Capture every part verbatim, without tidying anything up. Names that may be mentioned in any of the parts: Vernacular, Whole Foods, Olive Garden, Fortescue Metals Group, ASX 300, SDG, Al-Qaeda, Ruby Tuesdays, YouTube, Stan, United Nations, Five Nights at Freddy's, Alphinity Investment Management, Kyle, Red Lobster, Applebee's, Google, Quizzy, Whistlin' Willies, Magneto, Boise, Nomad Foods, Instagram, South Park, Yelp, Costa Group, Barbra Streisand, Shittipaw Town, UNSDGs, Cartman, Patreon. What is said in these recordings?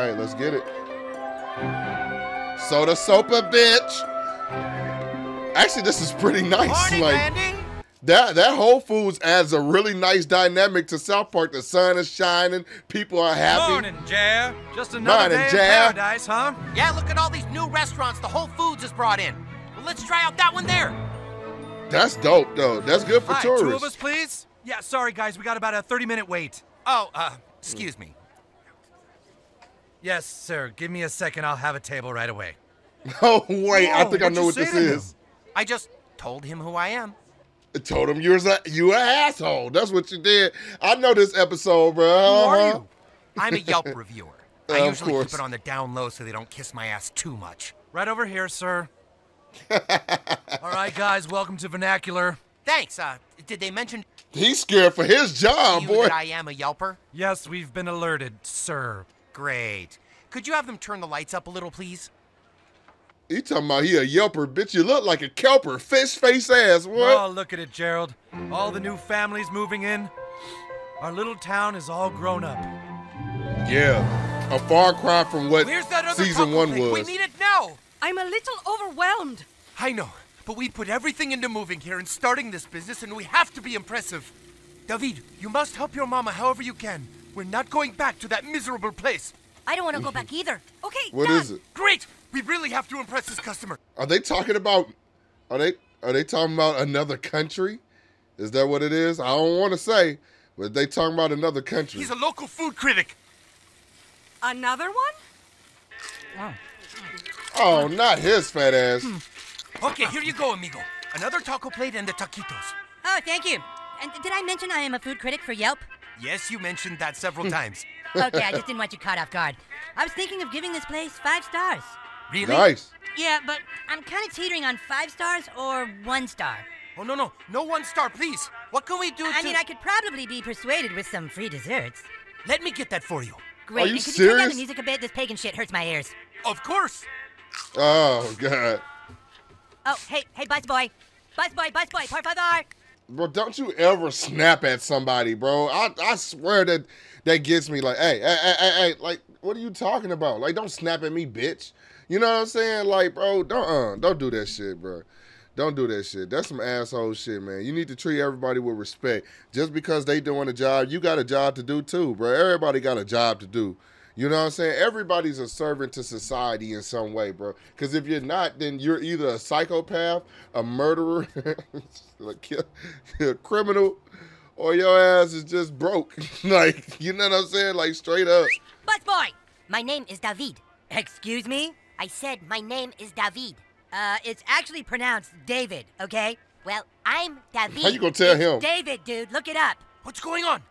All right, let's get it. Soda Sopa, bitch. Actually, this is pretty nice. Morning, like Randy. That that Whole Foods adds a really nice dynamic to South Park. The sun is shining, people are happy. Morning, Jer. Just another Morning, day Jer. in paradise, huh? Yeah, look at all these new restaurants the Whole Foods has brought in. Well, let's try out that one there. That's dope, though. That's good for Hi, tourists. Two of us, please. Yeah, sorry guys, we got about a thirty minute wait. Oh, uh, excuse me. Yes, sir. Give me a second. I'll have a table right away. Oh, wait. Whoa, I think I know what this is. Him? I just told him who I am. I told him you was a, you an asshole. That's what you did. I know this episode, bro. Who are you? I'm a Yelp reviewer. I usually keep it on the down low so they don't kiss my ass too much. Right over here, sir. All right, guys. Welcome to Vernacular. Thanks. Uh, did they mention... He's scared for his job, you boy. That I am a Yelper? Yes, we've been alerted, sir. Great. Could you have them turn the lights up a little, please? You talking about he a Yelper, bitch. You look like a Kelper. Fish face ass, what? Oh, look at it, Gerald. All the new families moving in. Our little town is all grown up. Yeah. A far cry from what season one was. We need it now. I'm a little overwhelmed. I know, but we put everything into moving here and starting this business, and we have to be impressive. David, you must help your mama however you can. We're not going back to that miserable place. I don't want to go back either. Okay, what Dad. is it? Great. We really have to impress this customer. Are they talking about? Are they? Are they talking about another country? Is that what it is? I don't want to say, but they talking about another country. He's a local food critic. Another one? Oh, not his fat ass. Hmm. Okay, here you go, amigo. Another taco plate and the taquitos. Oh, thank you. And did I mention I am a food critic for Yelp? Yes, you mentioned that several times. Okay, I just didn't want you caught off guard. I was thinking of giving this place five stars. Really? Nice. Yeah, but I'm kind of teetering on five stars or one star. Oh, no, no. No one star, please. What can we do I to... I mean, I could probably be persuaded with some free desserts. Let me get that for you. Great. Are you and could serious? You turn down the music a bit? This pagan shit hurts my ears. Of course. Oh, God. Oh, hey, hey, bus boy. Bus boy, bus boy, por favor. Bro, don't you ever snap at somebody, bro. I, I swear that that gets me like, hey, hey, hey, hey, hey, like, what are you talking about? Like, don't snap at me, bitch. You know what I'm saying? Like, bro, don't, uh, don't do that shit, bro. Don't do that shit. That's some asshole shit, man. You need to treat everybody with respect. Just because they doing a job, you got a job to do too, bro. Everybody got a job to do. You know what I'm saying? Everybody's a servant to society in some way, bro. Because if you're not, then you're either a psychopath, a murderer, a criminal, or your ass is just broke. Like, you know what I'm saying? Like, straight up. Bus boy, my name is David. Excuse me? I said my name is David. Uh, it's actually pronounced David, okay? Well, I'm David. How you gonna tell it's him? David, dude, look it up. What's going on?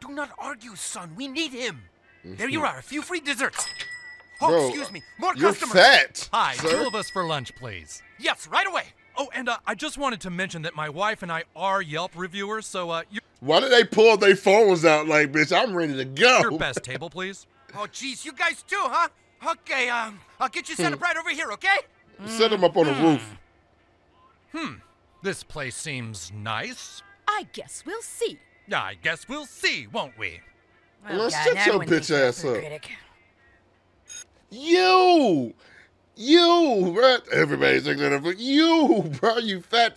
Do not argue, son. We need him. There you are, a few free desserts. Oh, Bro, excuse me, more you're customers. You're fat. Hi, sir? Two of us for lunch, please. Yes, right away. Oh, and uh, I just wanted to mention that my wife and I are Yelp reviewers, so uh, you. Why did they pull their phones out like, bitch? I'm ready to go. Your best table, please. Oh, jeez, you guys too, huh? Okay, um, I'll get you set up right over here, okay? Set them up on the roof. Hmm. This place seems nice. I guess we'll see. Yeah, I guess we'll see, won't we? Well, Let's God, shut your bitch ass up. Critic. You! You, bro. Everybody's looking at it. You, bro, you fat.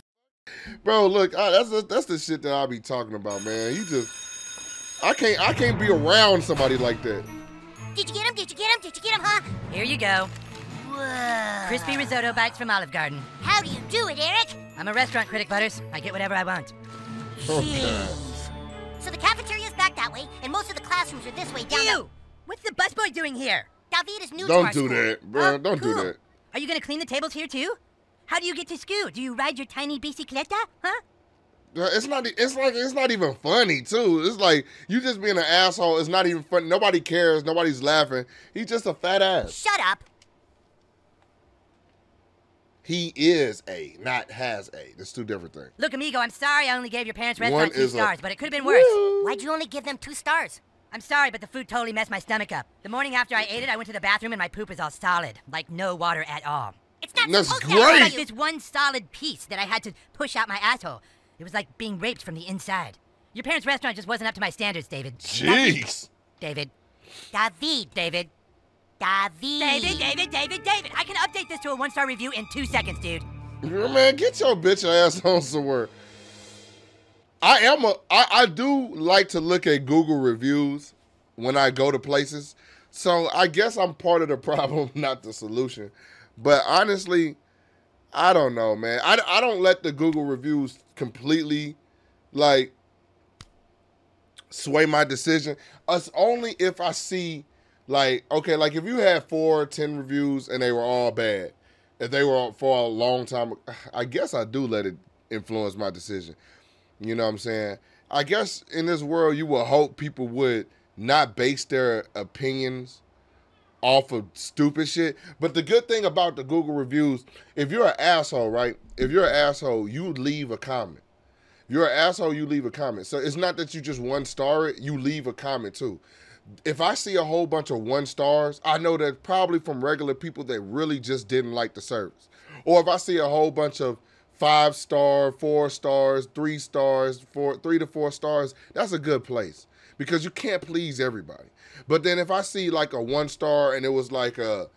Bro, look, I, that's the, that's the shit that I be talking about, man. You just, I can't, I can't be around somebody like that. Did you get him? Did you get him? Did you get him, huh? Here you go. Whoa. Crispy risotto bites from Olive Garden. How do you do it, Eric? I'm a restaurant critic, Butters. I get whatever I want. Oh, so the cafeteria's back that way, and most of the classrooms are this way down. You! What's the busboy doing here? David is new to our school. Don't do that, bro. Don't do that. Are you going to clean the tables here, too? How do you get to school? Do you ride your tiny bicicleta, huh? It's not, it's like, it's not even funny, too. It's like, you just being an asshole. It's not even funny. Nobody cares. Nobody's laughing. He's just a fat ass. Shut up. He is a, not has a. That's two different things. Look, amigo, I'm sorry I only gave your parents' restaurant two stars, a... but it could have been worse. Woo. Why'd you only give them two stars? I'm sorry, but the food totally messed my stomach up. The morning after I ate it, I went to the bathroom and my poop is all solid. Like, no water at all. It's not That's supposed great. to be like this one solid piece that I had to push out my asshole. It was like being raped from the inside. Your parents' restaurant just wasn't up to my standards, David. Jeez. David. David. David. David. David. David, David, David, David. I can update this to a one-star review in two seconds, dude. Man, get your bitch ass on somewhere. I am a, I, I do like to look at Google reviews when I go to places. So I guess I'm part of the problem, not the solution. But honestly, I don't know, man. I, I don't let the Google reviews completely, like, sway my decision. It's only if I see, like, okay, like if you had four or ten reviews and they were all bad, if they were for a long time, I guess I do let it influence my decision. You know what I'm saying? I guess in this world, you would hope people would not base their opinions off of stupid shit. But the good thing about the Google reviews, if you're an asshole, right? If you're an asshole, you leave a comment. You're an asshole, you leave a comment. So it's not that you just one-star it, you leave a comment too. If I see a whole bunch of one-stars, I know that probably from regular people that really just didn't like the service. Or if I see a whole bunch of five-star, four-stars, three-stars, four, three to four stars, that's a good place. Because you can't please everybody. But then if I see like a one star and it was like a,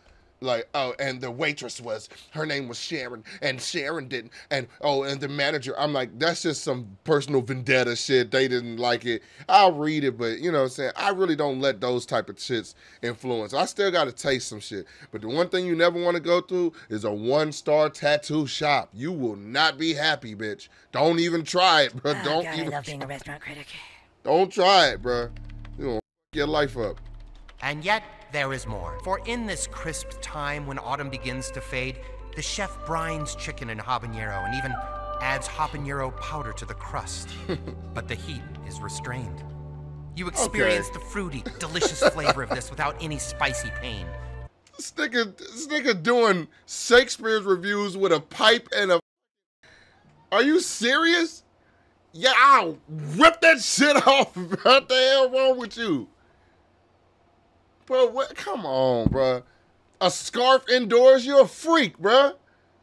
like, oh, and the waitress was, her name was Sharon, and Sharon didn't, and oh, and the manager, I'm like, that's just some personal vendetta shit. They didn't like it. I'll read it, but you know what I'm saying? I really don't let those type of shits influence. I still got to taste some shit. But the one thing you never want to go through is a one star tattoo shop. You will not be happy, bitch. Don't even try it, bro. Oh, don't God, even I love being a restaurant critic. Don't try it, bruh. You're gonna f your life up. And yet, there is more. For in this crisp time when autumn begins to fade, the chef brines chicken and habanero and even adds habanero powder to the crust. But the heat is restrained. You experience okay. the fruity, delicious flavor of this without any spicy pain. This nigga, this nigga doing Shakespeare's reviews with a pipe and a... Are you serious? Yeah, I'll rip that shit off. What the hell wrong with you? Bro, what? Come on, bro. A scarf indoors? You're a freak, bro.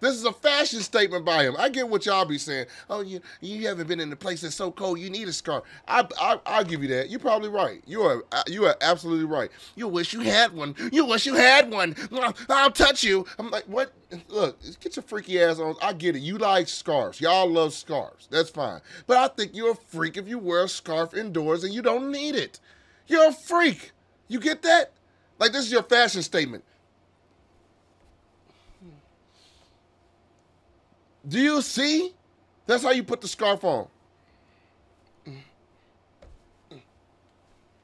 This is a fashion statement by him. I get what y'all be saying. Oh, you you haven't been in a place that's so cold. You need a scarf. I, I, I'll give you that. You're probably right. You are, you are absolutely right. You wish you had one. You wish you had one. I'll touch you. I'm like, what? Look, get your freaky ass on. I get it. You like scarves. Y'all love scarves. That's fine. But I think you're a freak if you wear a scarf indoors and you don't need it. You're a freak. You get that? Like, this is your fashion statement. Do you see? That's how you put the scarf on.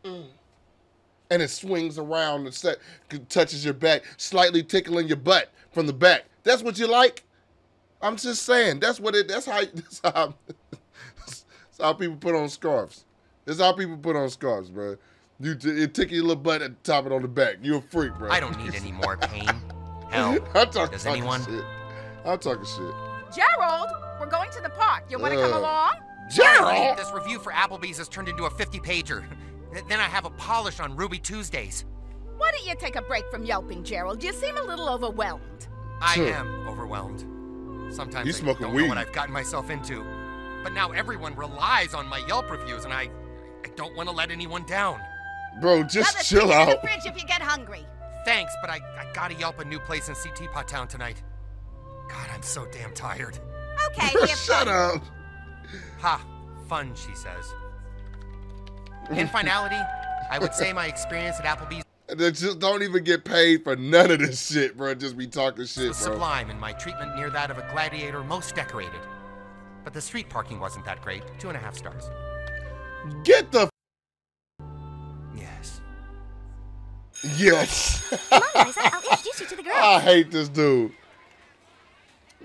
And it swings around and set, touches your back, slightly tickling your butt from the back. That's what you like? I'm just saying. That's what it, that's how, that's how, that's how people put on scarves. That's how people put on scarves, bro. You, it tickle your little butt and top it on the back. You're a freak, bro. I don't need any more pain. Hell, does anyone? Shit. I'm talking shit. Gerald, we're going to the park. You want to uh, come along? Gerald! This review for Applebee's has turned into a fifty-pager. Then I have a polish on Ruby Tuesdays. Why don't you take a break from yelping, Gerald? You seem a little overwhelmed. I sure. am overwhelmed. Sometimes you I smoking don't weed. know what I've gotten myself into. But now everyone relies on my Yelp reviews, and I, I don't want to let anyone down. Bro, just chill out. Have a chicken in the fridge if you get hungry. Thanks, but I, I gotta Yelp a new place in C T Pot Town tonight. God, I'm so damn tired. Okay, shut up. Ha, fun, she says. In finality, I would say my experience at Applebee's. They just don't even get paid for none of this shit, bro. Just be talking shit, bro. Sublime in my treatment near that of a gladiator most decorated. But the street parking wasn't that great. Two and a half stars. Get the. Yes. Yes. Come on, Liza, I'll introduce you to the girl. I hate this dude.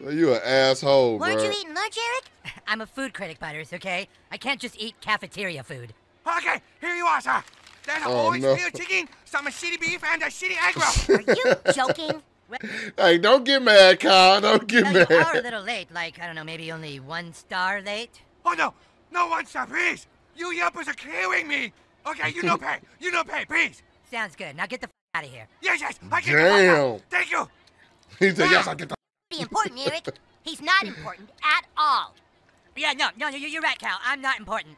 You an asshole, bro. Weren't you eating lunch, Eric? I'm a food critic, Butters, okay? I can't just eat cafeteria food. Okay, here you are, sir. There's a oh, boy's no. chicken, some shitty beef, and a shitty egg roll. Are you joking? Hey, don't get mad, Kyle. Don't get no, mad. You are a little late, like, I don't know, maybe only one star late? Oh, no. No one star, please. You Yelpers are killing me. Okay, you no pay. You no pay, please. Sounds good. Now get the f*** out of here. Yes, yes. I get Damn. The Thank you. He said, yes, I get the be important, Eric. He's not important at all. Yeah, no, no, you're right, Cal. I'm not important.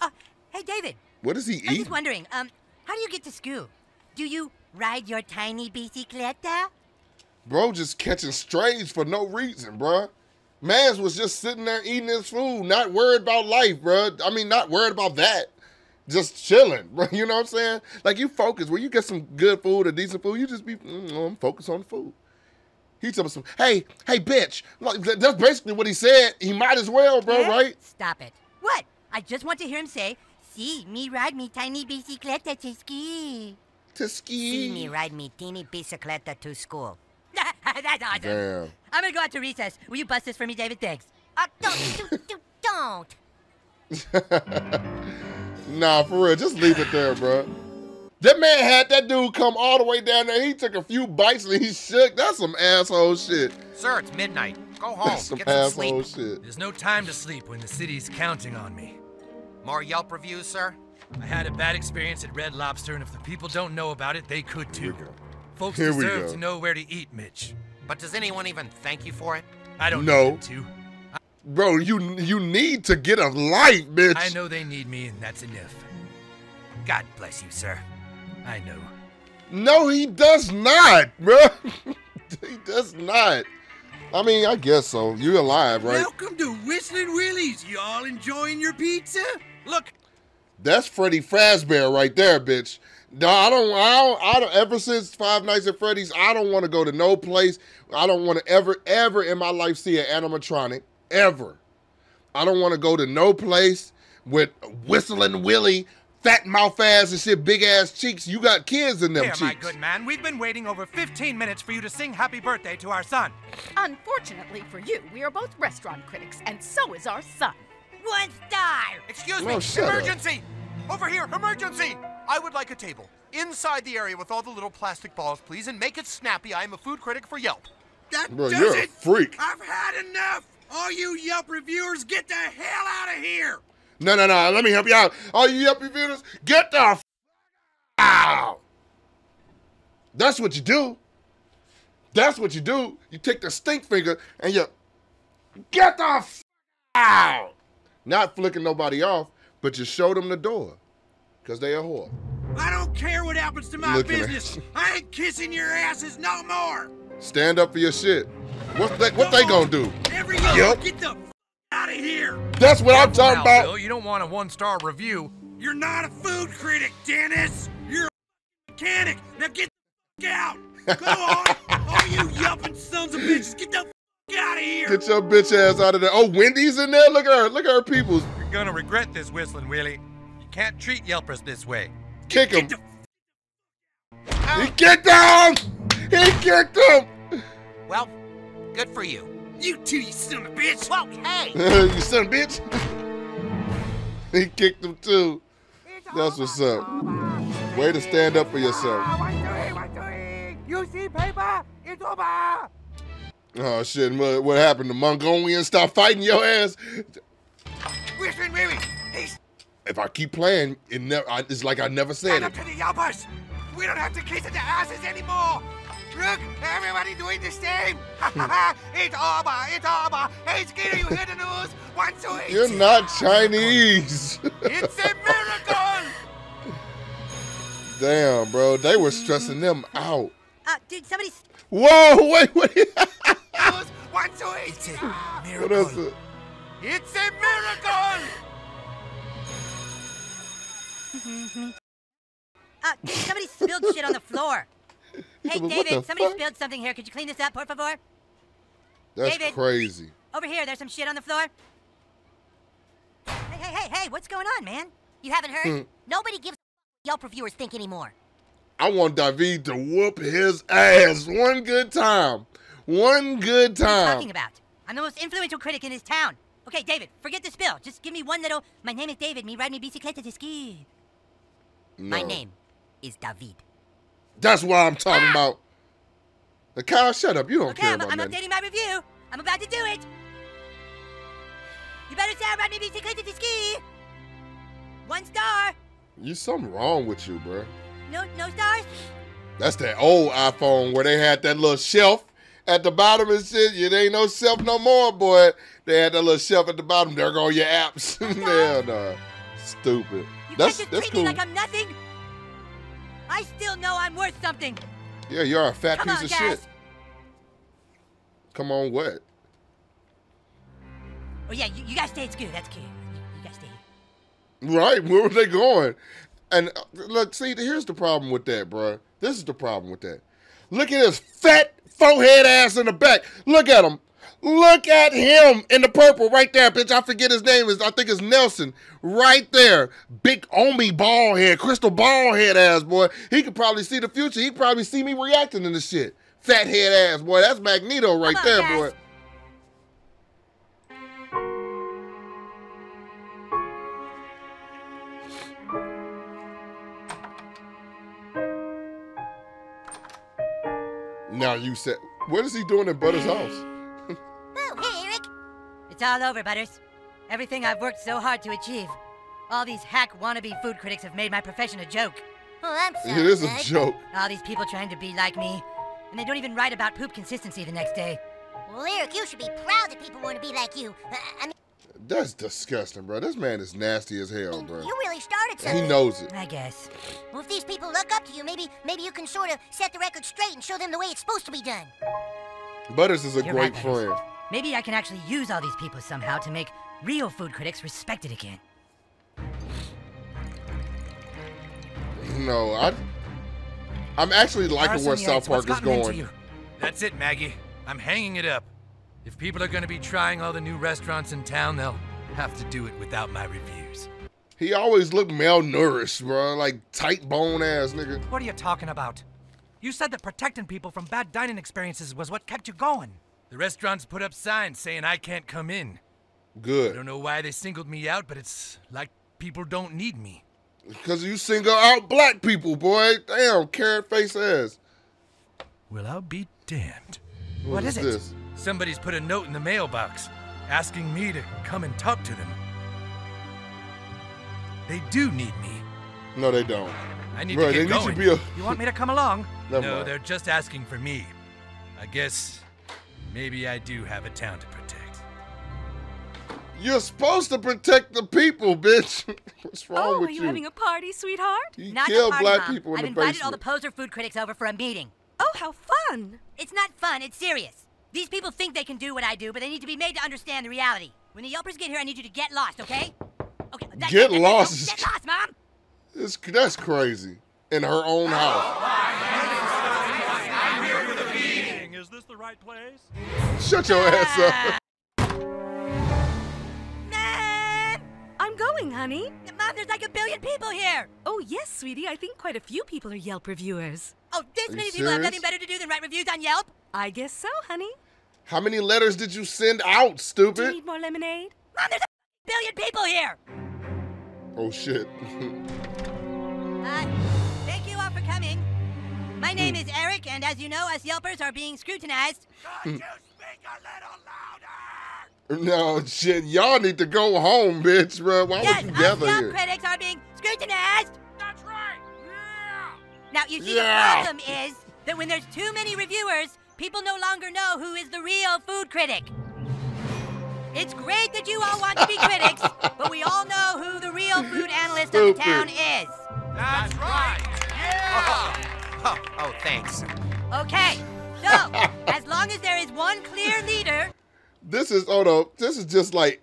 Oh, hey, David. What does he eat? I was wondering, um, how do you get to school? Do you ride your tiny bicicleta? Bro just catching strays for no reason, bro. Mans was just sitting there eating his food, not worried about life, bro. I mean, not worried about that. Just chilling, bro. You know what I'm saying? Like, you focus. When you get some good food or decent food, you just be, mm, I'm focused on the food. He told us some, hey, hey, bitch. Like, that's basically what he said. He might as well, bro, yeah? Right? Stop it. What? I just want to hear him say, see, si, me ride me tiny bicicleta to ski. To ski. See, si, me ride me teeny bicicleta to school. That's awesome. Damn. I'm going to go out to recess. Will you bust this for me, David? Thanks. Uh, don't, do, do, don't. Nah, for real. Just leave it there, bro. That man had that dude come all the way down there. He took a few bites and he shook. That's some asshole shit. Sir, it's midnight. Go home. That's some Get some asshole sleep. Shit. There's no time to sleep when the city's counting on me. More Yelp reviews, sir? I had a bad experience at Red Lobster, and if the people don't know about it, they could too. Here we go. Folks Here deserve we go. to know where to eat, Mitch. But does anyone even thank you for it? I don't know. Need them to. Bro, you you need to get a life, bitch. I know they need me, and that's enough. God bless you, sir. I know. No, he does not, bro. He does not. I mean, I guess so. You're alive, right? Welcome to Whistlin' Willies. Y'all enjoying your pizza? Look. That's Freddy Fazbear right there, bitch. No, I don't, I don't, I don't, ever since Five Nights at Freddy's, I don't want to go to no place. I don't want to ever, ever in my life see an animatronic, ever. I don't want to go to no place with Whistlin' Willie, fat mouth ass and shit, big ass cheeks. You got kids in them Here, cheeks. Here, my good man, we've been waiting over fifteen minutes for you to sing happy birthday to our son. Unfortunately for you, we are both restaurant critics, and so is our son. One star! Excuse no, me, emergency! Up. Over here, emergency! I would like a table inside the area with all the little plastic balls, please, and make it snappy. I am a food critic for Yelp. That Bro, does you're it. a freak. I've had enough. All you Yelp reviewers, get the hell out of here. No, no, no. Let me help you out. All you Yelp reviewers, get the f out. That's what you do. That's what you do. You take the stink finger and you get the f out. Not flicking nobody off, but you show them the door. Because they a whore. I don't care what happens to my Looking business. I ain't kissing your asses no more. Stand up for your shit. What they, what no. they gonna do? Every yep. Get the f out of here. That's what I'm talking now, about. Bill, you don't want a one-star review. You're not a food critic, Dennis. You're a mechanic. Now get the f out. Go on. All you yelping sons of bitches, get the f out of here. Get your bitch ass out of there. Oh, Wendy's in there? Look at her. Look at her peoples. You're gonna regret this, Whistlin' Willie. Can't treat Yelpers this way. Kick him. He kicked him! He kicked him! Well, good for you. You too, you son of a bitch! Whoa, hey! You son of a bitch! He kicked him too. That's what's up. Way to stand up for yourself. You see paper? It's over! Oh shit, what happened? The Mongolians stop fighting your ass? Whistlin' Willie! He's If I keep playing, it never, I, it's like I never said it. To the Yelpers. We don't have to kiss at the asses anymore. Look, everybody doing the same. It's over, it's over. Hey, Skinner, you hear the news? One, two, eight. You're not Chinese. It's a miracle. Damn, bro. They were stressing them out. Uh, dude, somebody... Whoa, wait, wait. One, two, eight. It's a miracle. What is it? It's a miracle. Uh, dude, somebody spilled shit on the floor. Hey, David, somebody fuck? spilled something here. Could you clean this up, por favor? That's David, crazy. Over here, there's some shit on the floor. Hey, hey, hey, hey, what's going on, man? You haven't heard? Nobody gives a Yelp reviewers think anymore. I want David to whoop his ass one good time. One good time. What are you talking about? I'm the most influential critic in this town. Okay, David, forget the spill. Just give me one little, my name is David, me ride me bicicleta to ski. No. My name is David. That's what I'm talking ah! about. Now, Kyle, shut up. You don't okay, care I'm, about I'm nothing. updating my review. I'm about to do it. You better say I ride me bicicleta to ski. One star. There's something wrong with you, bro. No, no stars? That's that old iPhone where they had that little shelf at the bottom and shit. It ain't no shelf no more, boy. They had that little shelf at the bottom. There go your apps. Hell no. Stupid. You that's, can't just that's treat cool. me like I'm nothing. I still know I'm worth something. Yeah, you're a fat Come piece on, of guys. shit. Come on, what? Oh yeah, you, you guys stay. It's good. That's cute. You guys stay. Right? Where were they going? And uh, look, see, here's the problem with that, bro. This is the problem with that. Look at his fat forehead ass in the back. Look at him. Look at him in the purple right there, bitch. I forget his name. Is I think it's Nelson. Right there. Big Omi bald head, crystal bald head ass, boy. He could probably see the future. He could probably see me reacting to this shit. Fat head ass, boy. That's Magneto right there, guys. boy. Now you said, what is he doing at Butters' house? Oh, hey, Eric. It's all over, Butters. Everything I've worked so hard to achieve. All these hack wannabe food critics have made my profession a joke. Oh, I'm sorry. It is a joke. All these people trying to be like me, and they don't even write about poop consistency the next day. Well, Eric, you should be proud that people want to be like you. Uh, I mean... That's disgusting, bro. This man is nasty as hell, bro. You really started something. He knows it. I guess. Well, if these people look up to you, maybe maybe you can sort of set the record straight and show them the way it's supposed to be done. Butters is a You're great right, friend. Butters. Maybe I can actually use all these people somehow to make real food critics respected again. No, I... I'm actually liking where South Park is going. That's it, Maggie. I'm hanging it up. If people are going to be trying all the new restaurants in town, they'll have to do it without my reviews. He always looked malnourished, bro. Like, tight bone ass nigga. What are you talking about? You said that protecting people from bad dining experiences was what kept you going. The restaurants put up signs saying I can't come in. Good. I don't know why they singled me out, but it's like people don't need me. Because you single out black people, boy. Damn, carrot face ass. Well, I'll be damned. What, what is, is it? This? Somebody's put a note in the mailbox asking me to come and talk to them. They do need me. No, they don't. I need Bro, to get they going. Need you, to be a... you want me to come along? No, mind. They're just asking for me. I guess maybe I do have a town to protect. You're supposed to protect the people, bitch. What's wrong oh, with you? Oh, are you having a party, sweetheart? You Not kill party, black Mom. people in I've the basement. I've invited all the poser food critics over for a meeting. Oh, how fun. It's not fun. It's serious. These people think they can do what I do, but they need to be made to understand the reality. When the Yelpers get here, I need you to get lost, okay? Okay. That, get that, lost. That, that, that, get lost, Mom. It's, that's crazy. In her own house. I'm here for the meeting. Is this the right place? Shut your ass up. Mom! I'm going, honey. Mom, there's like a billion people here. Oh yes, sweetie. I think quite a few people are Yelp reviewers. Oh, this many people have nothing better to do than write reviews on Yelp? I guess so, honey. How many letters did you send out, stupid? Do you need more lemonade? Mom, there's a billion people here! Oh, shit. uh, thank you all for coming. My name is Eric, and as you know, us Yelpers are being scrutinized. Could you speak a little louder? No, shit. Y'all need to go home, bitch, bro. Why yes, would you gather here? Yes, Yelp critics are being scrutinized. That's right. Yeah. Now, you see, yeah. the problem is that when there's too many reviewers, people no longer know who is the real food critic. It's great that you all want to be critics, but we all know who the real food analyst Stupid. of the town is. That's right! Yeah! Oh, oh, oh, thanks. Okay, so, as long as there is one clear leader... This is, hold up, this is just like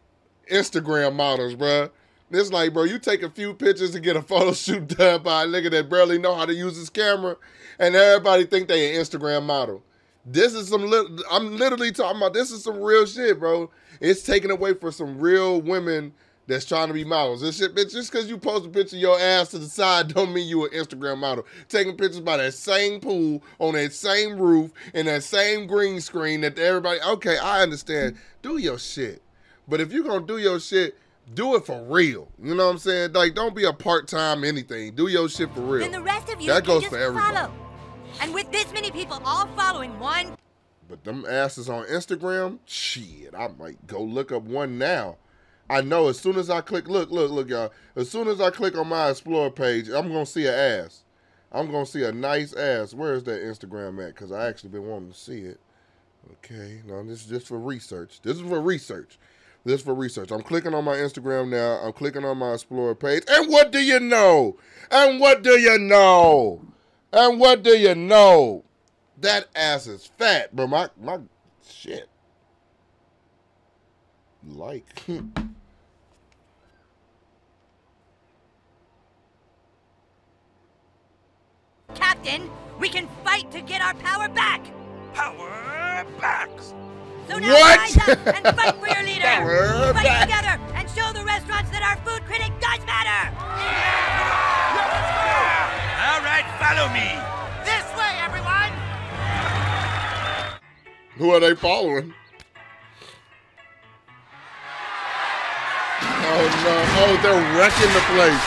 Instagram models, bruh. It's like, bro, you take a few pictures to get a photo shoot done by a nigga that barely know how to use his camera, and everybody think they an Instagram model. This is some, li I'm literally talking about, this is some real shit, bro. It's taken away for some real women that's trying to be models. This shit, bitch, just because you post a picture of your ass to the side don't mean you an Instagram model. Taking pictures by that same pool, on that same roof, and that same green screen that everybody, okay, I understand. Do your shit. But if you're going to do your shit, do it for real. You know what I'm saying? Like, don't be a part-time anything. Do your shit for real. Then the rest of you that goes for everybody. Follow. And with this many people all following one... But them asses on Instagram, shit, I might go look up one now. I know as soon as I click... Look, look, look, y'all. As soon as I click on my Explore page, I'm going to see an ass. I'm going to see a nice ass. Where is that Instagram at? Because I actually been wanting to see it. Okay, now this is just for research. This is for research. This for research. I'm clicking on my Instagram now. I'm clicking on my Explorer page. And what do you know? And what do you know? And what do you know? That ass is fat, bro. My, my shit. Like. Captain, we can fight to get our power back. Power backs. So now rise up and fight for your leader. Power fight back. Together and show the restaurants that our food critic does matter. Yeah. All right, follow me. This way, everyone. Who are they following? Oh no! Oh, they're wrecking the place.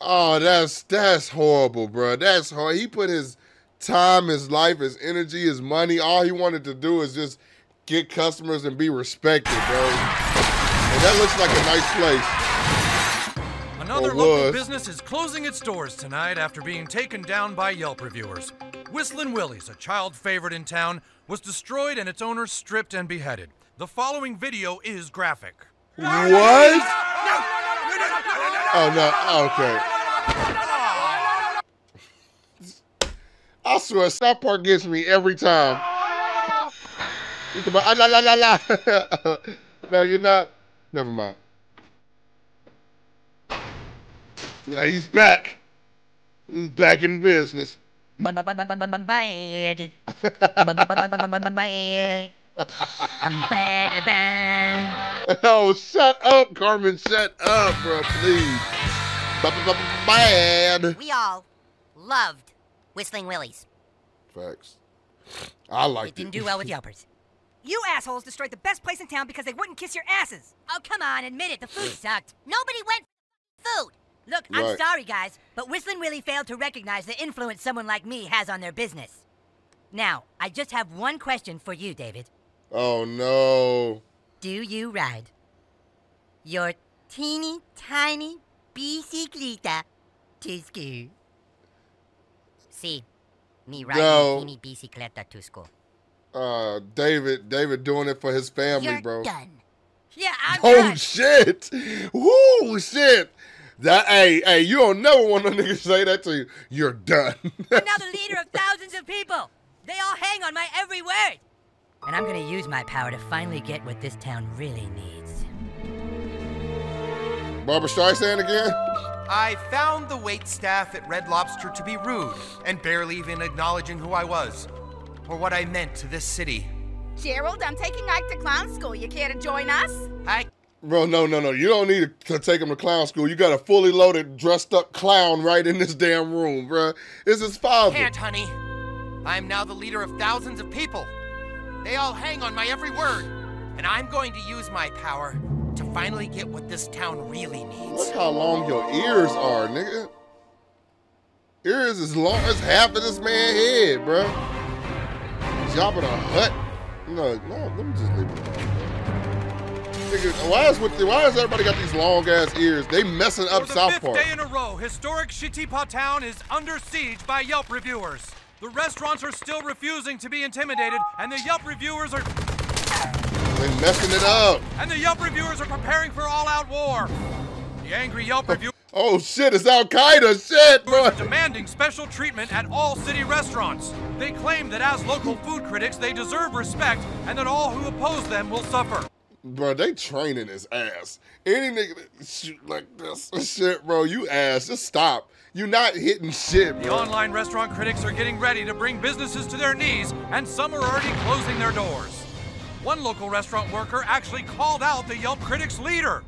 Oh, that's that's horrible, bro. That's hard. He put his time, his life, his energy, his money. All he wanted to do is just get customers and be respected, bro. And that looks like a nice place. Another local business is closing its doors tonight after being taken down by Yelp reviewers. Whistlin' Willies, a child favorite in town, was destroyed and its owner stripped and beheaded. The following video is graphic. What? No, no, no, no, no, no, no. Oh no! Oh, okay. I swear, South Park gets me every time. It's about, ah, la, la, la, la. No, you're not. Never mind. Yeah, he's back. He's back in business. Oh, shut up, Cartman. Shut up, bro, please. Bad. We all loved Whistling Willies. Facts. I like it. It didn't do well with Yelpers. You assholes destroyed the best place in town because they wouldn't kiss your asses. Oh, come on, admit it. The food sucked. Nobody went for food. Look, right. I'm sorry, guys, but Whistling Willie failed to recognize the influence someone like me has on their business. Now, I just have one question for you, David. Oh, no. Do you ride your teeny tiny bicicleta to school? See, me riding no. teeny bicicleta to school. Uh, David, David doing it for his family, You're bro. Done. Yeah, I'm oh, done. Oh, shit. Woo, shit. That, hey, hey, you don't never want no nigga say that to you. You're done. I'm now the leader of thousands of people. They all hang on my every word. And I'm going to use my power to finally get what this town really needs. Barbra Streisand again? I found the wait staff at Red Lobster to be rude and barely even acknowledging who I was or what I meant to this city. Gerald, I'm taking Ike to clown school. You care to join us? I... Bro, no, no, no. You don't need to take him to clown school. You got a fully loaded, dressed up clown right in this damn room, bro. It's his father. Can't, honey. I'm now the leader of thousands of people. They all hang on my every word. And I'm going to use my power to finally get what this town really needs. Look how long your ears are, nigga. Ears as long as half of this man's head, bro. Job in a hut. No, no, let me just leave it. Nigga, why is with the, why is everybody got these long ass ears? They messing up South Park. For the fifth day in a row, historic Shittipaw Town is under siege by Yelp reviewers. The restaurants are still refusing to be intimidated, and the Yelp reviewers are. They're messing it up. And the Yelp reviewers are preparing for all-out war. The angry Yelp reviewers... Oh, shit, it's Al-Qaeda, shit, bro. ...demanding special treatment at all city restaurants. They claim that as local food critics, they deserve respect, and that all who oppose them will suffer. Bro, they training his ass. Any nigga that shoot like this shit, bro, you ass, just stop. You're not hitting shit, bro. The online restaurant critics are getting ready to bring businesses to their knees, and some are already closing their doors. One local restaurant worker actually called out the Yelp critics' leader.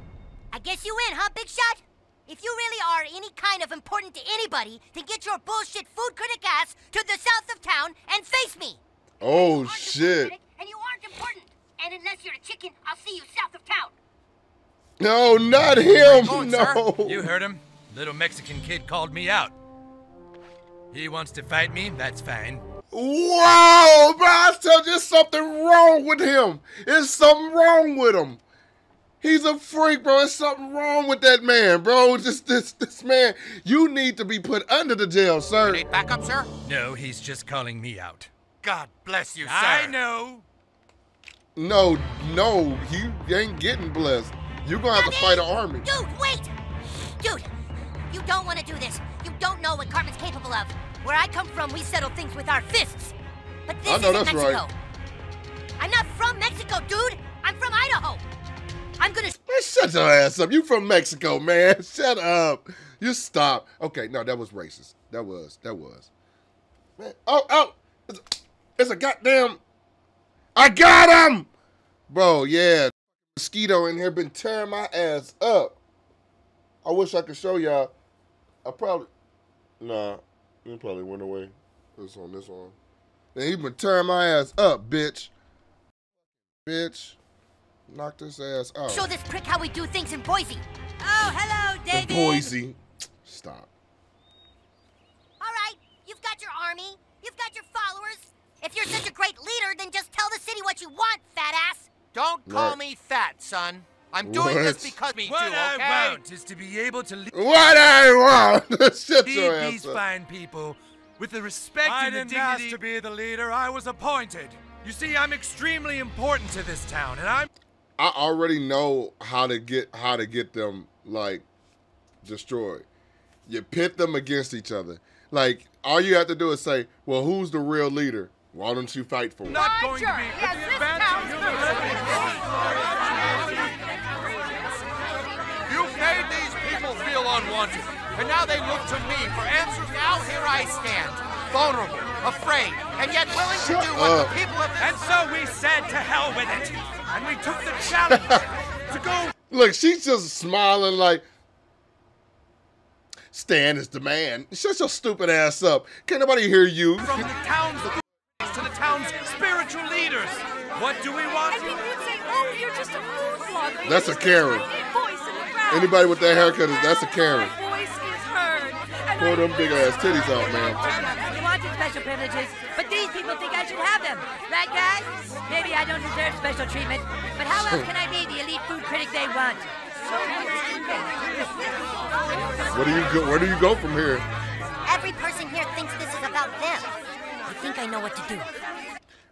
I guess you win, huh, Big Shot? If you really are any kind of important to anybody, then get your bullshit food critic ass to the south of town and face me. Oh, shit. Critic, and you aren't important. And unless you're a chicken, I'll see you south of town. No, not him. Going, no. Sir? You heard him. Little Mexican kid called me out. He wants to fight me, that's fine. Wow, bro, I tell you, there's something wrong with him. There's something wrong with him. He's a freak, bro. There's something wrong with that man, bro. Just this this man, you need to be put under the jail, sir. You need backup, sir? No, he's just calling me out. God bless you, sir. I know. No, no, you ain't getting blessed. You're gonna have to fight an army. Dude, wait! Dude, you don't wanna do this. You don't know what Cartman's capable of. Where I come from, we settle things with our fists. But this isn't Mexico. Right. I'm not from Mexico, dude. I'm from Idaho. I'm gonna. Man, shut your ass up. You from Mexico, man. Shut up. You stop. Okay, no, that was racist. That was. That was. Man, oh, oh. It's a, it's a goddamn. I got him, bro. Yeah, mosquito in here been tearing my ass up. I wish I could show y'all. I probably. Nah, it probably went away. It's on this one. And he been tearing my ass up, bitch. Bitch. Knock this ass out. Show this prick how we do things in Boise. Oh, hello, David. In Boise. Stop. All right, you've got your army. You've got your followers. If you're such a great leader, then just tell the city what you want, fat ass. Don't call what? me fat, son. I'm doing what? this because me what too, okay? What I want is to be able to lead. What I want. Shut lead your ass these up. fine people with the respect I and the dignity. I didn't ask to be the leader. I was appointed. You see, I'm extremely important to this town, and I'm. I already know how to get how to get them like destroyed. You pit them against each other. Like all you have to do is say, "Well, who's the real leader? Why don't you fight for it?" Not going to be. You made these people feel unwanted, and now they look to me for answers. Now here I stand, vulnerable, afraid, and yet willing to do what the people of this. And so we said, "To hell with it." And we took the challenge to go. Look, she's just smiling like Stan is the man. Shut your stupid ass up. Can't nobody hear you. From the town's to the town's spiritual leaders. What do we want? And people would say, "Oh, you're just a food blogger." That's a Karen. Anybody with that haircut is that's a Karen. My voice is heard. And Pour I them big ass titties out, man. You wanted special privileges, but these people think I should have them. Right, guys? Maybe I don't deserve special treatment, but how else can I be the elite food critic they want? What do you go, where do you go from here? Every person here thinks this is about them. I think I know what to do.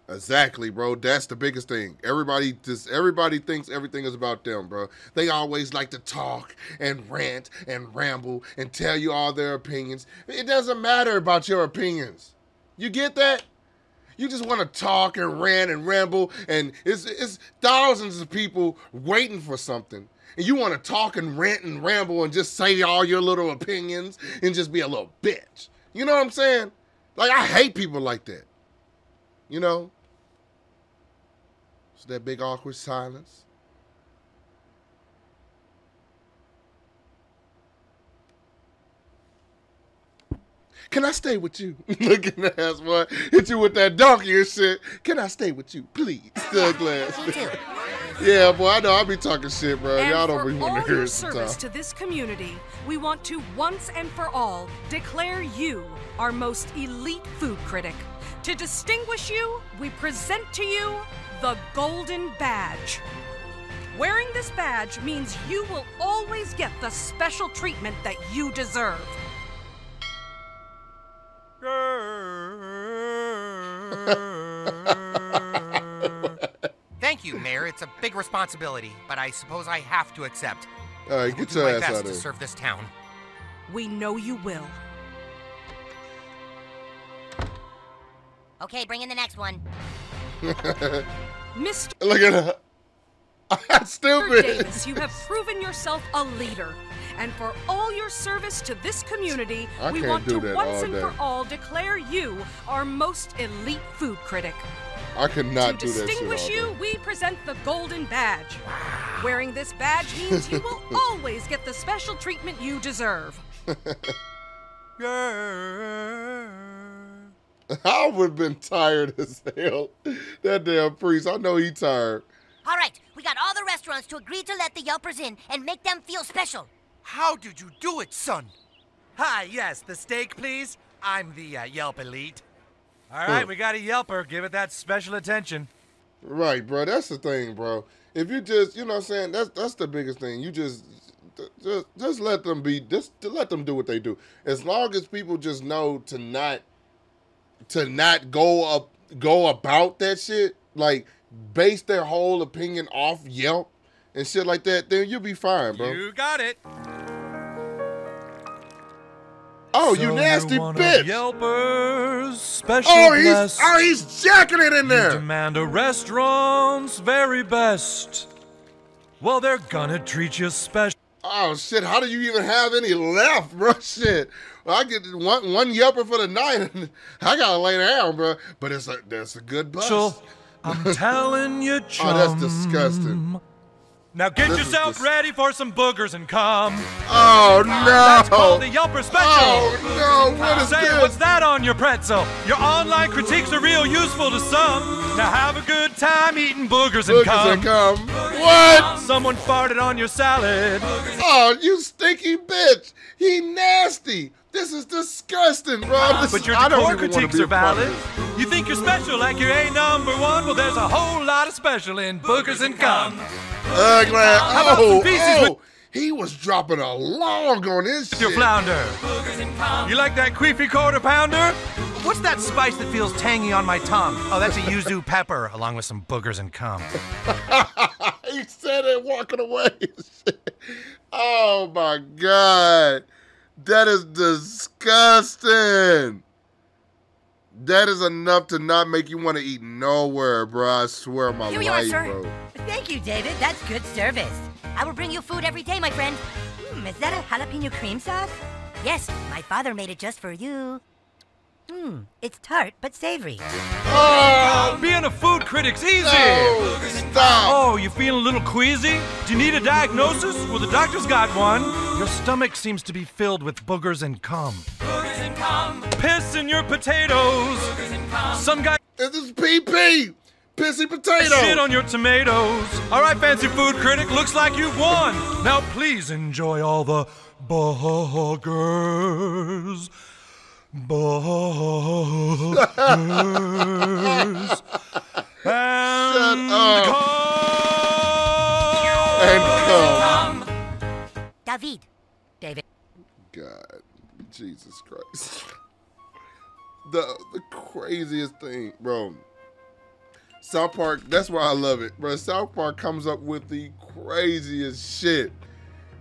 Exactly, bro. That's the biggest thing. Everybody just everybody thinks everything is about them, bro. They always like to talk and rant and ramble and tell you all their opinions. It doesn't matter about your opinions. You get that? You just want to talk and rant and ramble, and it's, it's thousands of people waiting for something. And you want to talk and rant and ramble and just say all your little opinions and just be a little bitch. You know what I'm saying? Like, I hate people like that. You know? It's that big awkward silence. Can I stay with you? Look at that ass boy. Hit you with that donkey and shit. Can I stay with you, please? Thug glass. Yeah, boy, I know I be talking shit, bro. Y'all don't be wanting to hear it sometimes. For all your service to this community, we want to once and for all declare you our most elite food critic. To distinguish you, we present to you the Golden Badge. Wearing this badge means you will always get the special treatment that you deserve. Thank you, Mayor. It's a big responsibility, but I suppose I have to accept. All right, get your ass out of here. I will do my best to serve this town. We know you will. Okay, bring in the next one. Mister Look at her. That's stupid. Davis, you have proven yourself a leader. And for all your service to this community, I we want to once and for all declare you our most elite food critic. I could not do that. To distinguish you, we present the Golden Badge. Wow. Wearing this badge means you will always get the special treatment you deserve. I would have been tired as hell. That damn priest, I know he tired. All right, we got all the restaurants to agree to let the Yelpers in and make them feel special. How did you do it, son? Hi, yes, the steak, please. I'm the uh, Yelp elite. All right, hmm. we got a Yelper. Give it that special attention. Right, bro. That's the thing, bro. If you just, you know what I'm saying, that's that's the biggest thing. You just, just, just let them be, just let them do what they do. As long as people just know to not, to not go up, go about that shit, like base their whole opinion off Yelp and shit like that, then you'll be fine, bro. You got it. Oh, Oh, so you nasty bitch! Yelpers, special oh, he's, best. Oh, he's jacking it in there! You demand a restaurant's very best. Well, they're gonna treat you special. Oh, shit, how do you even have any left, bro? Shit. Well, I get one, one Yelper for the night, and I gotta lay down, bro. But it's a, that's a good bus. So, I'm telling you, chum. Oh, that's disgusting. Now get this yourself ready for some boogers and cum. Oh no! That's called the Yelper special. Oh no! What is Say, this? What's that on your pretzel? Your online critiques are real useful to some. Now have a good time eating boogers, boogers and cum. And cum. What? Someone farted on your salad. Oh, you stinky bitch! He nasty. This is disgusting, bro. This but your decor critiques are valid. You think you're special like you're A number one? Well, there's a whole lot of special in boogers and cum. Ugly. Oh, oh, he was dropping a log on his shit. Your flounder. You like that queefy quarter pounder? What's that spice that feels tangy on my tongue? Oh, that's a yuzu pepper, along with some boogers and cum. He said it walking away. Oh, my God. That is disgusting. That is enough to not make you want to eat nowhere, bro. I swear my Here life, are, bro. Thank you, David. That's good service. I will bring you food every day, my friend. Hmm, is that a jalapeno cream sauce? Yes, my father made it just for you. Hmm, it's tart but savory. Oh, being a food critic's easy. No, stop. Oh, you feeling a little queasy? Do you need a diagnosis? Well, the doctor's got one. Your stomach seems to be filled with boogers and cum. Boogers and cum. Piss in your potatoes. Boogers and cum. Some guy. This is P P. Pissy potato. Shit on your tomatoes. All right, fancy food critic. Looks like you've won. Now please enjoy all the boogers. Boogers and come. David. David. God. Jesus Christ. The the craziest thing, bro. South Park, that's why I love it, bro. South Park comes up with the craziest shit.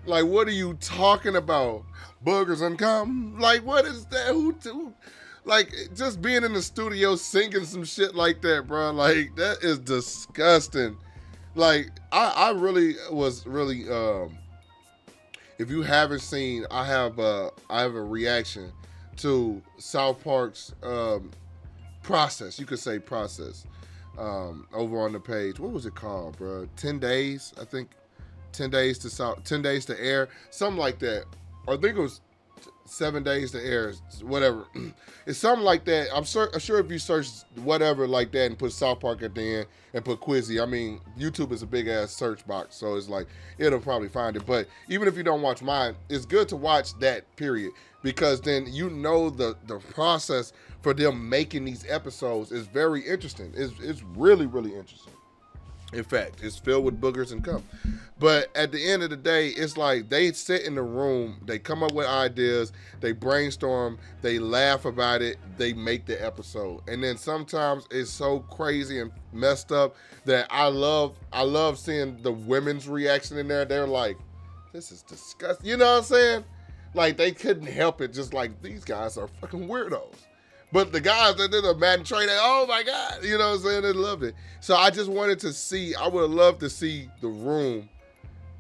Like, what are you talking about? Boogers and cum? Like, what is that? Who, who? Like, just being in the studio singing some shit like that, bro. Like, that is disgusting. Like, I, I really was really, um, if you haven't seen, I have a, I have a reaction to South Park's um, process. You could say process um, over on the page. What was it called, bro? ten days, I think. ten days to South, ten days to air, something like that. I think it was seven days to air, whatever. It's something like that. I'm sure, I'm sure if you search whatever like that and put South Park at the end and put Quizzy, I mean, YouTube is a big ass search box, so it's like, it'll probably find it. But even if you don't watch mine, it's good to watch that period, because then you know the, the process for them making these episodes is very interesting. It's, it's really, really interesting. In fact, it's filled with boogers and cum. But at the end of the day, it's like they sit in the room, they come up with ideas, they brainstorm, they laugh about it, they make the episode. And then sometimes it's so crazy and messed up that I love I love seeing the women's reaction in there. They're like, this is disgusting. You know what I'm saying? Like, they couldn't help it, just like, these guys are fucking weirdos. But the guys that did a Madden trade, oh my God, you know what I'm saying? They loved it. So I just wanted to see, I would have loved to see the room,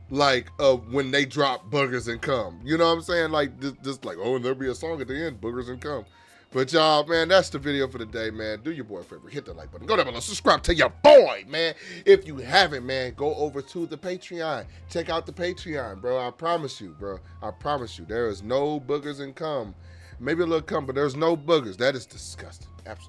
like, of when they drop boogers and cum. You know what I'm saying? Like, just, just like, oh, and there'll be a song at the end, boogers and cum. But y'all, man, that's the video for the day, man. Do your boy a favor, hit the like button, go down below, subscribe to your boy, man. If you haven't, man, go over to the Patreon. Check out the Patreon, bro. I promise you, bro. I promise you, there is no boogers and cum. Maybe a little cum, but there's no boogers. That is disgusting. Absolutely.